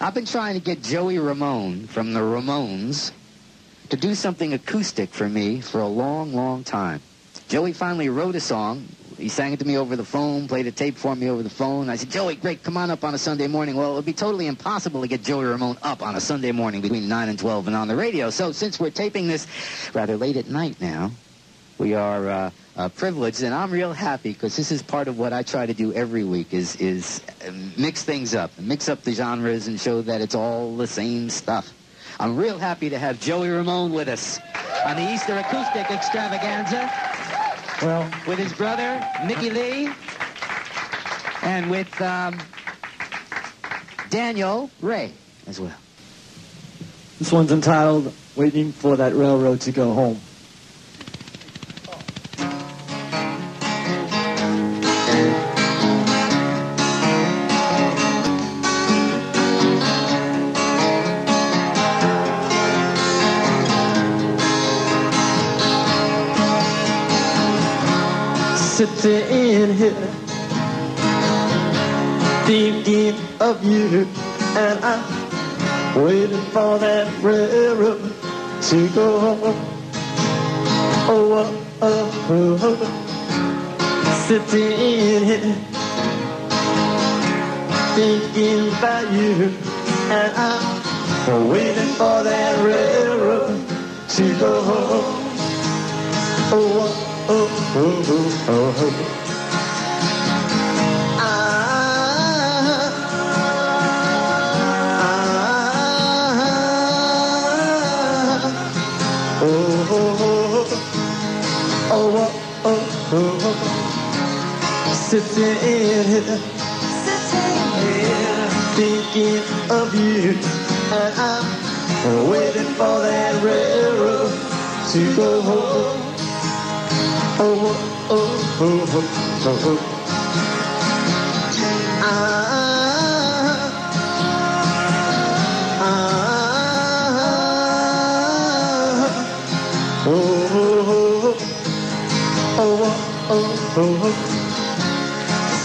I've been trying to get Joey Ramone from the Ramones to do something acoustic for me for a long, long time. Joey finally wrote a song. He sang it to me over the phone, played a tape for me over the phone. I said, Joey, great, come on up on a Sunday morning. Well, it would be totally impossible to get Joey Ramone up on a Sunday morning between 9 and 12 and on the radio. So since we're taping this rather late at night now, we are privileged, and I'm real happy because this is part of what I try to do every week is mix things up, mix up the genres and show that it's all the same stuff. I'm real happy to have Joey Ramone with us on the Easter Acoustic Extravaganza. Well, with his brother, Mickey Lee, and with Daniel Ray as well. This one's entitled, Waiting for That Railroad to Go Home. Sitting here, thinking of you, and I'm waiting for that railroad to go home. Oh, oh, oh, oh. Sitting here, thinking about you, and I'm waiting for that railroad to go home. Oh, oh. Oh, oh, oh, oh, oh. Oh, oh, oh, oh, oh. Sitting here, thinking of you, and I'm waiting for that railroad to go home. Oh, oh, oh, oh, oh, oh. Oh, oh, oh, oh, oh, oh.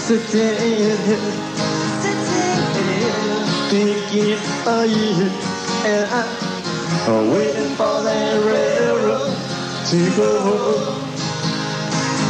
Sitting here, thinking of you, and I'm waiting for that railroad to go home.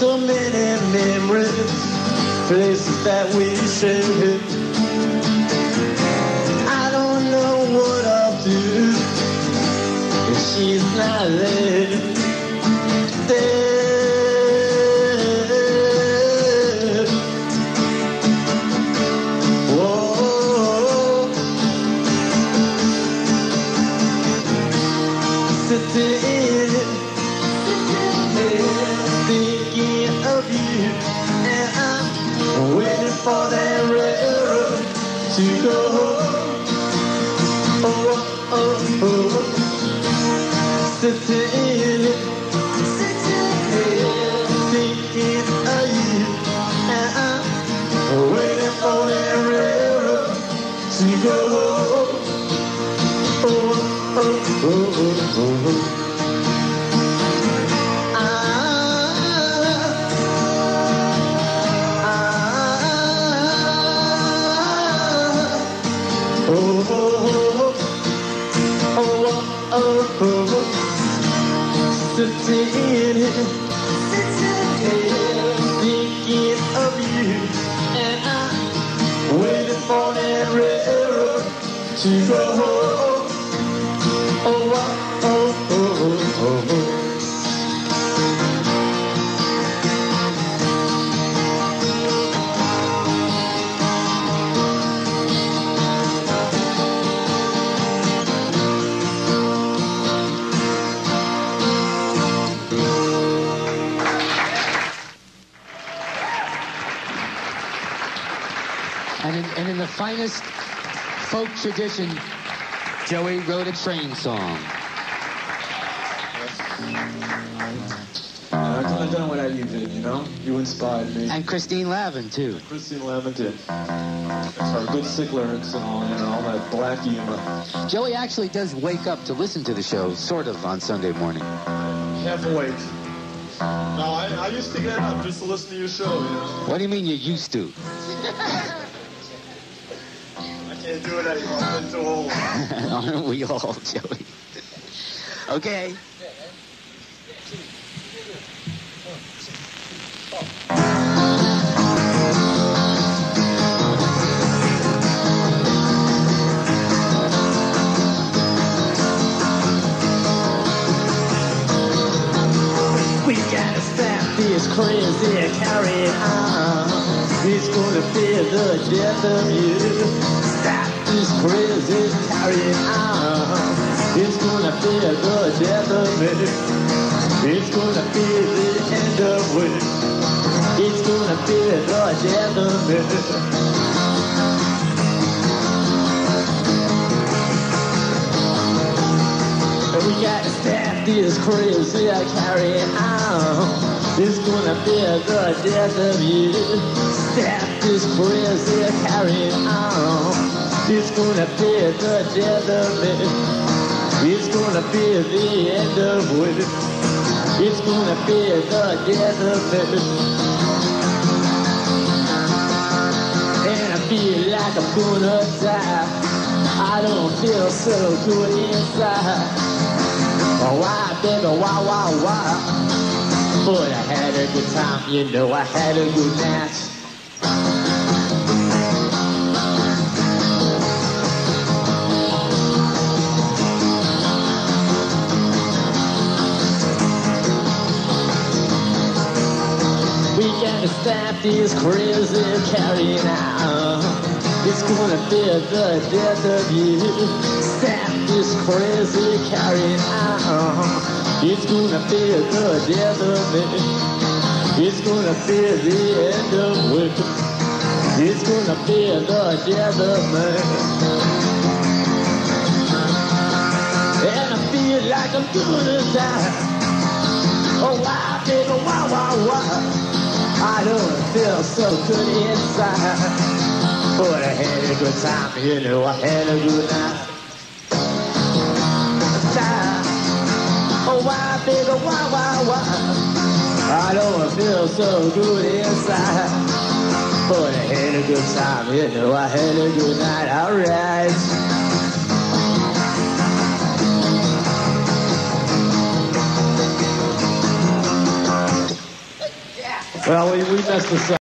so many memories, places that we shared. I don't know what I'll do if she's not there. Whoa. For that railroad to go home. Oh, oh, oh. Sitting here, thinking of you, and I'm waiting for that railroad to go home. Oh, oh, oh, oh, oh, oh. Oh, oh, oh, oh, oh, oh, oh. Sitting here. she's a hoe. Oh, oh, oh, oh, oh, oh. And in the finest folk tradition, Joey wrote a train song. I couldn't have done what you did, you know? You inspired me. And Christine Lavin, too. Christine Lavin did. Her good sick lyrics and all, you know, all that black humor. Joey actually does wake up to listen to the show, sort of, on Sunday morning. Half awake. No, I used to get up just to listen to your show, you know? What do you mean you used to? I can't do it anymore. I've been too old. Aren't we all, Joey? Okay. We gotta stop this crazy carrying on. It's gonna fear the death of you. This crazy carrying on. It's gonna be the death of me. It's gonna be the end of it. It's gonna be the death of me. And we gotta stop this crazy carrying on. It's gonna be the death of you. Stop this crazy carrying on. It's gonna be the death of me. It's gonna be the end of it. It's gonna be the death of me. And I feel like I'm gonna die. I don't feel so good inside. Oh, why, baby, why? But I had a good time, you know, I had a good night. Stop this crazy carrying on. It's gonna be the death of you. Stop this crazy carrying on. It's gonna be the death of me. It's gonna be the end of it. It's gonna be the death of me. And I feel like I'm gonna die. Oh, why, baby, why? I don't feel so good inside. But I had a good time, you know, I had a good night. Oh, why, baby, why? I don't feel so good inside. But I had a good time, you know, I had a good night, alright. Well, we messed this up.